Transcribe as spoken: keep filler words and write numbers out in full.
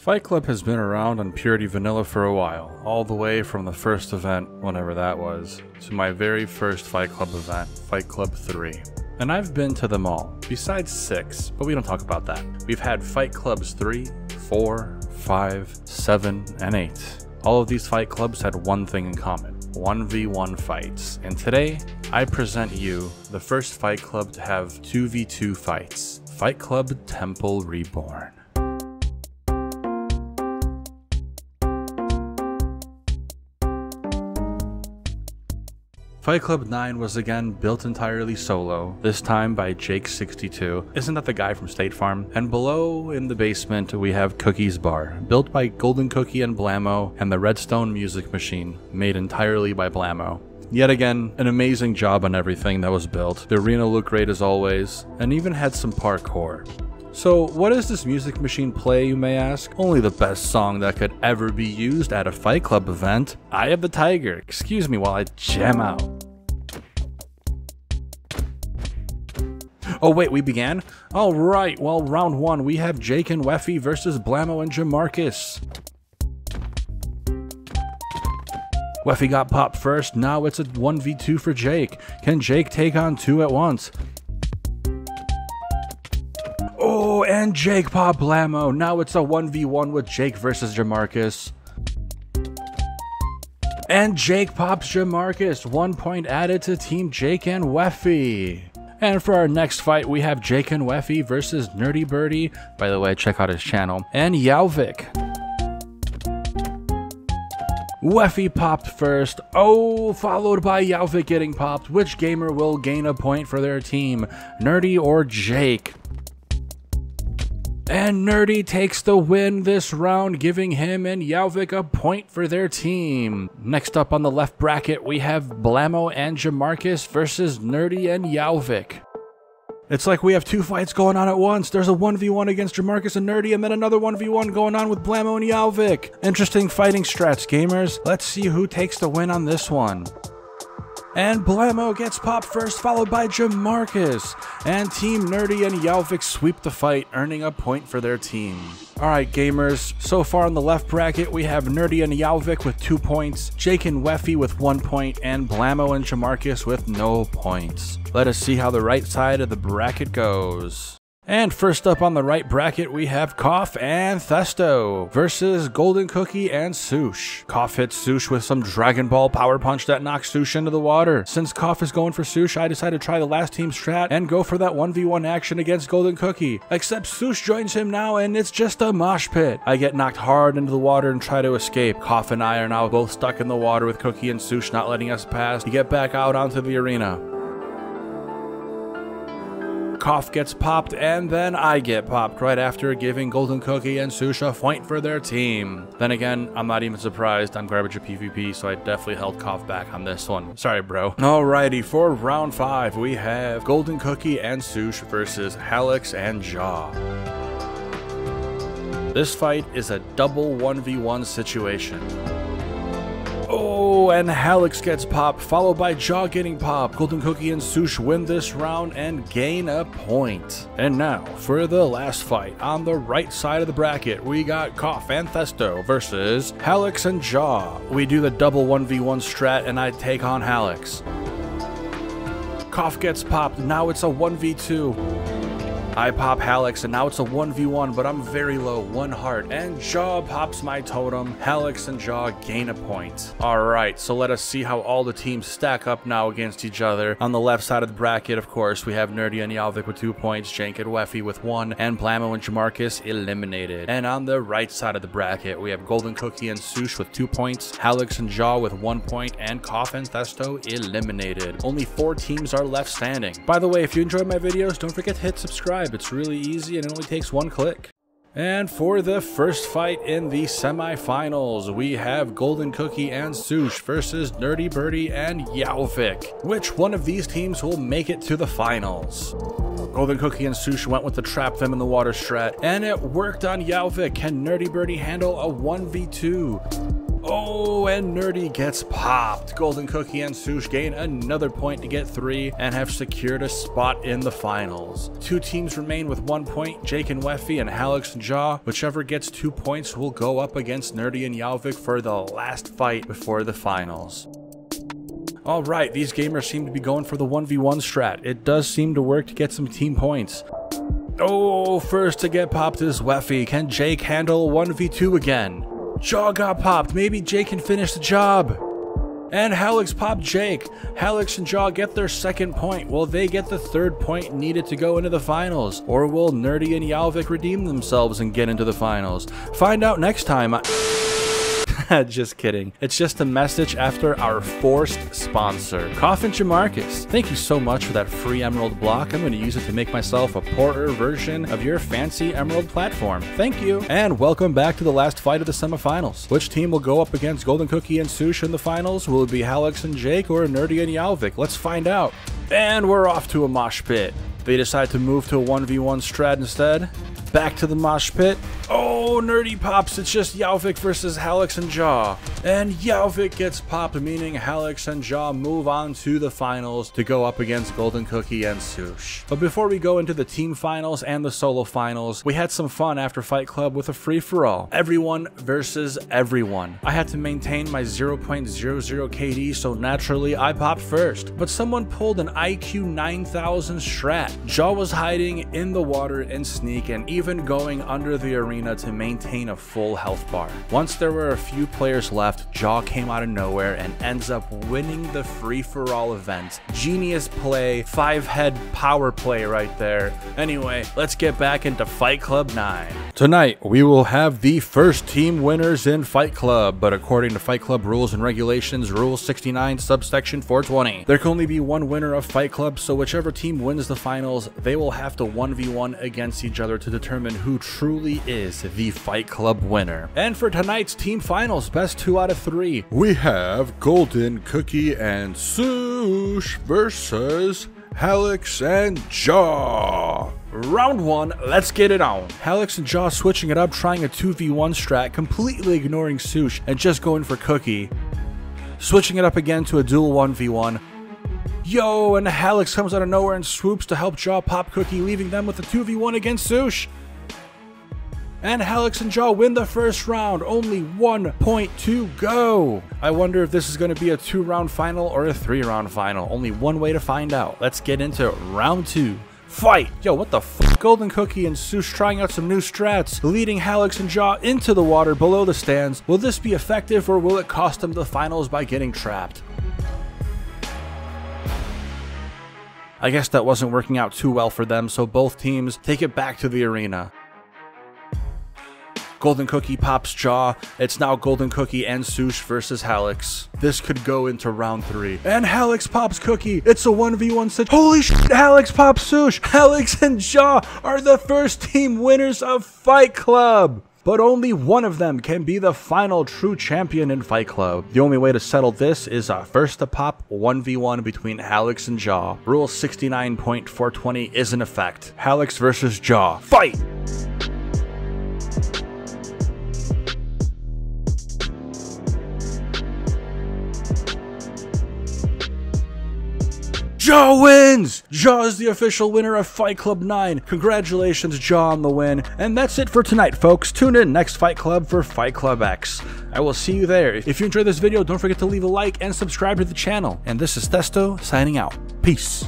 Fight Club has been around on Purity Vanilla for a while, all the way from the first event, whenever that was, to my very first Fight Club event, Fight Club three. And I've been to them all, besides six, but we don't talk about that. We've had Fight Clubs three, four, five, seven, and eight. All of these Fight Clubs had one thing in common, one v one fights, and today, I present you the first Fight Club to have two v two fights, Fight Club Temple Reborn. Fight Club nine was again built entirely solo, this time by Jake sixty-two, isn't that the guy from State Farm? And below in the basement we have Cookie's Bar, built by Golden Cookie and Blammo, and the Redstone Music Machine, made entirely by Blammo. Yet again, an amazing job on everything that was built, the arena looked great as always, and even had some parkour. So what does this music machine play, you may ask? Only the best song that could ever be used at a Fight Club event, Eye of the Tiger. Excuse me while I jam out. Oh wait, we began? Alright, well round one, we have Jake and Whefy versus Blammo and Jamarcus. Whefy got popped first, now it's a one v two for Jake. Can Jake take on two at once? Oh, and Jake popped Blammo. Now it's a one v one with Jake versus Jamarcus. And Jake pops Jamarcus. One point added to Team Jake and Whefy. And for our next fight, we have Jake and Whefy versus Nerdy Birdie. By the way, check out his channel. And Yoavik. Whefy popped first. Oh, followed by Yoavik getting popped. Which gamer will gain a point for their team? Nerdy or Jake? And Nerdy takes the win this round, giving him and Yoavik a point for their team. Next up on the left bracket, we have Blammo and Jamarcus versus Nerdy and Yoavik. It's like we have two fights going on at once. There's a one v one against Jamarcus and Nerdy, and then another one v one going on with Blammo and Yoavik. Interesting fighting strats, gamers. Let's see who takes the win on this one. And Blammo gets popped first, followed by Jamarcus. And Team Nerdy and Yoavik sweep the fight, earning a point for their team. Alright gamers, so far in the left bracket we have Nerdy and Yoavik with two points, Jake and Whefy with one point, and Blammo and Jamarcus with no points. Let us see how the right side of the bracket goes. And first up on the right bracket, we have Cough and Thesto versus Golden Cookie and Soosh. Cough hits Soosh with some Dragon Ball power punch that knocks Soosh into the water. Since Cough is going for Soosh, I decided to try the last team strat and go for that one v one action against Golden Cookie. Except Soosh joins him now and it's just a mosh pit. I get knocked hard into the water and try to escape. Cough and I are now both stuck in the water with Cookie and Soosh not letting us pass to get back out onto the arena. Cough gets popped, and then I get popped right after, giving Golden Cookie and Soosh a point for their team. Then again, I'm not even surprised. I'm garbage at PvP, so I definitely held Cough back on this one. Sorry, bro. Alrighty, for round five, we have Golden Cookie and Soosh versus Hallux and Jaw. This fight is a double one v one situation. Oh, and Hallux gets popped, followed by Jaw getting popped. Golden Cookie and Soosh win this round and gain a point. And now, for the last fight, on the right side of the bracket, we got Cough and Thesto versus Hallux and Jaw. We do the double one v one strat, and I take on Hallux. Cough gets popped, now it's a one v two. I pop Hallux, and now it's a one v one, but I'm very low, one heart. And Jaw pops my totem. Hallux and Jaw gain a point. Alright, so let us see how all the teams stack up now against each other. On the left side of the bracket, of course, we have Nerdy and Yoavik with two points, Jake and Whefy with one, and Blammo and Jamarcus eliminated. And on the right side of the bracket, we have Golden Cookie and Soosh with two points, Hallux and Jaw with one point, and Cough and Thesto eliminated. Only four teams are left standing. By the way, if you enjoyed my videos, don't forget to hit subscribe. It's really easy and it only takes one click. And for the first fight in the semifinals, we have Golden Cookie and Soosh versus Nerdy Birdie and Yoavik. Which one of these teams will make it to the finals? Golden Cookie and Soosh went with the trap them in the water strat, and it worked on Yoavik. Can Nerdy Birdie handle a one v two? Oh, Oh, and Nerdy gets popped. Golden Cookie and Soosh gain another point to get three and have secured a spot in the finals. Two teams remain with one point, Jake and Whefy and Hallux and Jaw. Whichever gets two points will go up against Nerdy and Yoavik for the last fight before the finals. Alright, these gamers seem to be going for the one v one strat. It does seem to work to get some team points. Oh, first to get popped is Whefy. Can Jake handle one v two again? Jaw got popped. Maybe Jake can finish the job. And Hallux popped Jake. Hallux and Jaw get their second point. Will they get the third point needed to go into the finals? Or will Nerdy and Yoavik redeem themselves and get into the finals? Find out next time. Just kidding. It's just a message after our forced sponsor, Coffin' Jamarcus. Thank you so much for that free emerald block. I'm going to use it to make myself a poorer version of your fancy emerald platform. Thank you. And welcome back to the last fight of the semifinals. Which team will go up against Golden Cookie and Soosh in the finals? Will it be Hallux and Jake or Nerdy and Yoavik? Let's find out. And we're off to a mosh pit. They decide to move to a one v one strat instead. Back to the mosh pit. Oh, Nerdy pops. It's just Yoavik versus Hallux and Jaw. And Yoavik gets popped, meaning Hallux and Jaw move on to the finals to go up against Golden Cookie and Soosh. But before we go into the team finals and the solo finals, we had some fun after Fight Club with a free-for-all. Everyone versus everyone. I had to maintain my zero point zero zero K D, so naturally I popped first. But someone pulled an I Q nine thousand strat. Jaw was hiding in the water and sneak and even even going under the arena to maintain a full health bar. Once there were a few players left, Jaw came out of nowhere and ends up winning the free-for-all event. Genius play, five-head power play right there. Anyway, let's get back into Fight Club nine. Tonight, we will have the first team winners in Fight Club, but according to Fight Club rules and regulations, Rule sixty-nine, subsection four twenty, there can only be one winner of Fight Club, so whichever team wins the finals, they will have to one v one against each other to determine Determine who truly is the Fight Club winner. And for tonight's team finals, best two out of three, we have Golden Cookie and Soosh versus Hallux and Jaw. Round one, let's get it on. Hallux and Jaw switching it up, trying a two v one strat, completely ignoring Soosh and just going for Cookie. Switching it up again to a dual one v one. Yo, and Hallux comes out of nowhere and swoops to help Jaw pop Cookie, leaving them with a two v one against Soosh. And Hallux and Jaw win the first round. Only one point to go. I wonder if this is going to be a two-round final or a three-round final. Only one way to find out. Let's get into round two. Fight! Yo, what the f***? Golden Cookie and Soosh trying out some new strats, leading Hallux and Jaw into the water below the stands. Will this be effective or will it cost them the finals by getting trapped? I guess that wasn't working out too well for them, so both teams take it back to the arena. Golden Cookie pops Jaw. It's now Golden Cookie and Soosh versus Hallux. This could go into round three. And Hallux pops Cookie. It's a one v one situation. Holy shit, Hallux pops Soosh. Hallux and Jaw are the first team winners of Fight Club. But only one of them can be the final true champion in Fight Club. The only way to settle this is a first to pop one v one between Hallux and Jaw. Rule sixty-nine point four twenty is in effect. Hallux versus Jaw. Fight! Jaw wins! Jaw is the official winner of Fight Club nine. Congratulations, Jaw, on the win. And that's it for tonight, folks. Tune in next Fight Club for Fight Club X. I will see you there. If you enjoyed this video, don't forget to leave a like and subscribe to the channel. And this is Thesto signing out. Peace.